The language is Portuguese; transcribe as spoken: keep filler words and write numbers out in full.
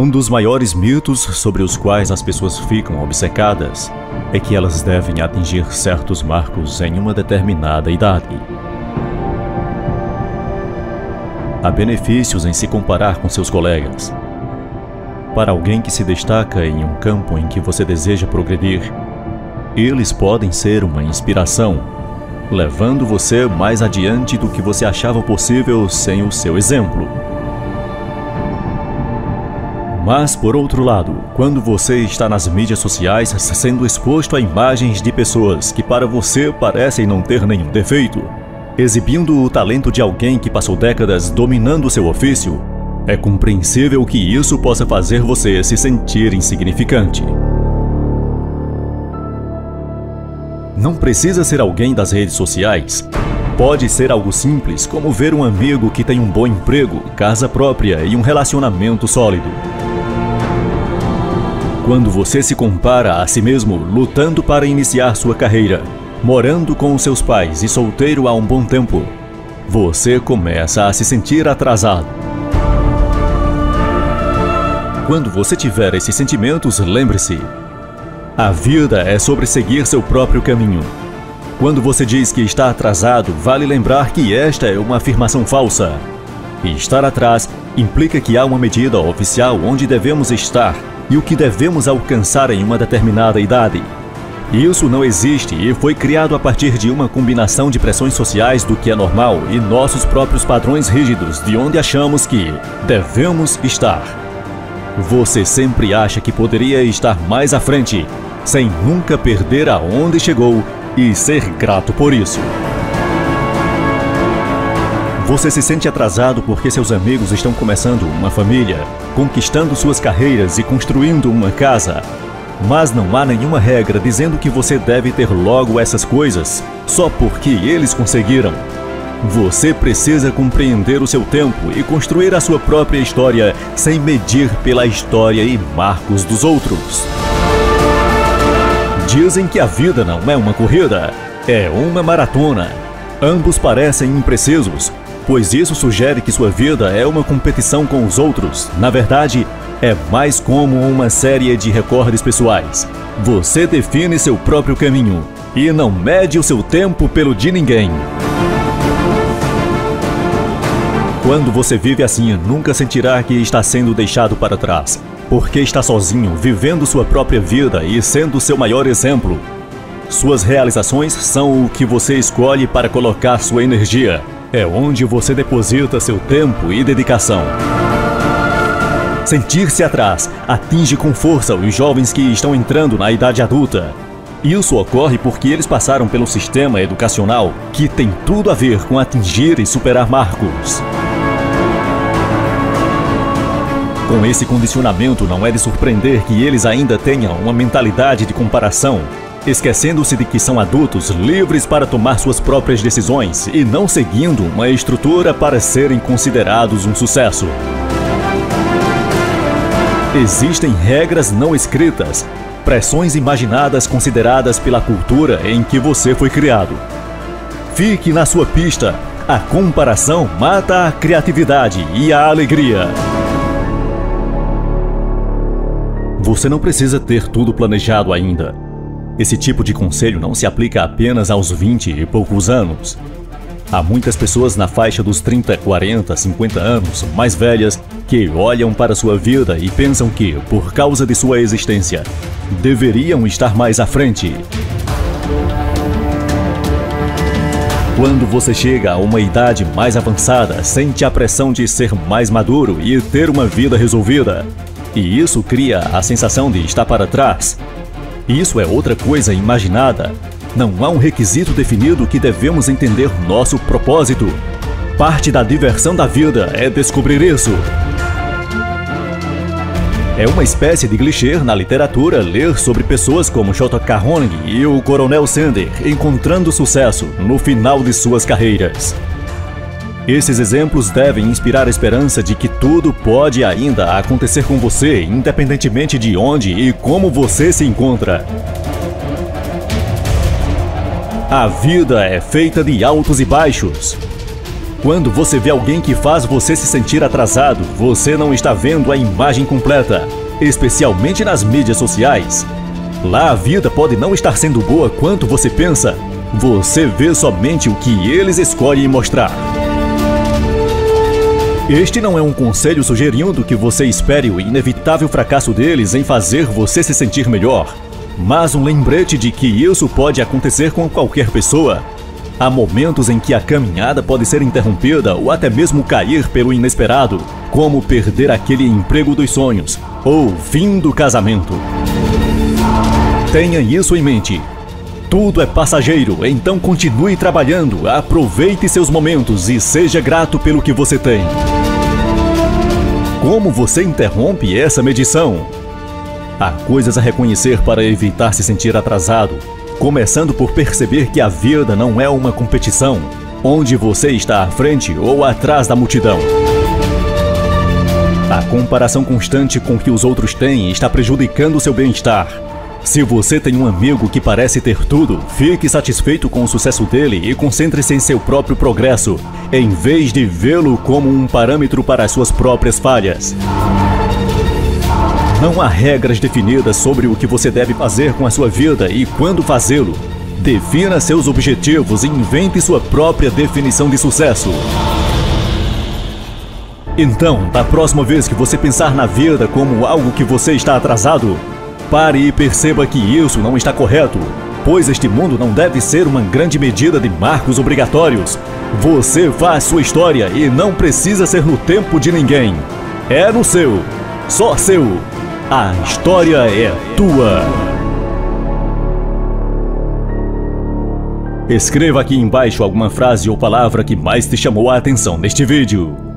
Um dos maiores mitos sobre os quais as pessoas ficam obcecadas é que elas devem atingir certos marcos em uma determinada idade. Há benefícios em se comparar com seus colegas. Para alguém que se destaca em um campo em que você deseja progredir, eles podem ser uma inspiração, levando você mais adiante do que você achava possível sem o seu exemplo. Mas, por outro lado, quando você está nas mídias sociais sendo exposto a imagens de pessoas que para você parecem não ter nenhum defeito, exibindo o talento de alguém que passou décadas dominando seu ofício, é compreensível que isso possa fazer você se sentir insignificante. Não precisa ser alguém das redes sociais. Pode ser algo simples, como ver um amigo que tem um bom emprego, casa própria e um relacionamento sólido. Quando você se compara a si mesmo lutando para iniciar sua carreira, morando com os seus pais e solteiro há um bom tempo, você começa a se sentir atrasado. Quando você tiver esses sentimentos, lembre-se: a vida é sobre seguir seu próprio caminho. Quando você diz que está atrasado, vale lembrar que esta é uma afirmação falsa. E estar atrás implica que há uma medida oficial onde devemos estar e o que devemos alcançar em uma determinada idade. Isso não existe e foi criado a partir de uma combinação de pressões sociais do que é normal e nossos próprios padrões rígidos de onde achamos que devemos estar. Você sempre acha que poderia estar mais à frente, sem nunca perder aonde chegou e ser grato por isso. Você se sente atrasado porque seus amigos estão começando uma família, conquistando suas carreiras e construindo uma casa. Mas não há nenhuma regra dizendo que você deve ter logo essas coisas, só porque eles conseguiram. Você precisa compreender o seu tempo e construir a sua própria história, sem medir pela história e marcos dos outros. Dizem que a vida não é uma corrida, é uma maratona. Ambos parecem imprecisos, pois isso sugere que sua vida é uma competição com os outros. Na verdade, é mais como uma série de recordes pessoais. Você define seu próprio caminho e não mede o seu tempo pelo de ninguém. Quando você vive assim, nunca sentirá que está sendo deixado para trás, porque está sozinho, vivendo sua própria vida e sendo seu maior exemplo. Suas realizações são o que você escolhe para colocar sua energia. É onde você deposita seu tempo e dedicação. Sentir-se atrás atinge com força os jovens que estão entrando na idade adulta. Isso ocorre porque eles passaram pelo sistema educacional, que tem tudo a ver com atingir e superar marcos. Com esse condicionamento, não é de surpreender que eles ainda tenham uma mentalidade de comparação, esquecendo-se de que são adultos livres para tomar suas próprias decisões e não seguindo uma estrutura para serem considerados um sucesso. Existem regras não escritas, pressões imaginadas consideradas pela cultura em que você foi criado. Fique na sua pista. A comparação mata a criatividade e a alegria. Você não precisa ter tudo planejado ainda. Esse tipo de conselho não se aplica apenas aos vinte e poucos anos. Há muitas pessoas na faixa dos trinta, quarenta, cinquenta anos, mais velhas, que olham para sua vida e pensam que, por causa de sua existência, deveriam estar mais à frente. Quando você chega a uma idade mais avançada, sente a pressão de ser mais maduro e ter uma vida resolvida. E isso cria a sensação de estar para trás. Isso é outra coisa imaginada. Não há um requisito definido que devemos entender nosso propósito. Parte da diversão da vida é descobrir isso. É uma espécie de clichê na literatura ler sobre pessoas como J K Rowling e o Coronel Sanders encontrando sucesso no final de suas carreiras. Esses exemplos devem inspirar a esperança de que tudo pode ainda acontecer com você, independentemente de onde e como você se encontra. A vida é feita de altos e baixos. Quando você vê alguém que faz você se sentir atrasado, você não está vendo a imagem completa, especialmente nas mídias sociais. Lá a vida pode não estar sendo boa quanto você pensa. Você vê somente o que eles escolhem mostrar. Este não é um conselho sugerindo que você espere o inevitável fracasso deles em fazer você se sentir melhor, mas um lembrete de que isso pode acontecer com qualquer pessoa. Há momentos em que a caminhada pode ser interrompida ou até mesmo cair pelo inesperado, como perder aquele emprego dos sonhos ou fim do casamento. Tenha isso em mente. Tudo é passageiro, então continue trabalhando, aproveite seus momentos e seja grato pelo que você tem. Como você interrompe essa medição? Há coisas a reconhecer para evitar se sentir atrasado. Começando por perceber que a vida não é uma competição, onde você está à frente ou atrás da multidão. A comparação constante com o que os outros têm está prejudicando seu bem-estar. Se você tem um amigo que parece ter tudo, fique satisfeito com o sucesso dele e concentre-se em seu próprio progresso, em vez de vê-lo como um parâmetro para as suas próprias falhas. Não há regras definidas sobre o que você deve fazer com a sua vida e quando fazê-lo. Defina seus objetivos e invente sua própria definição de sucesso. Então, da próxima vez que você pensar na vida como algo que você está atrasado, pare e perceba que isso não está correto, pois este mundo não deve ser uma grande medida de marcos obrigatórios. Você faz sua história e não precisa ser no tempo de ninguém. É no seu, só seu. A história é tua. Escreva aqui embaixo alguma frase ou palavra que mais te chamou a atenção neste vídeo.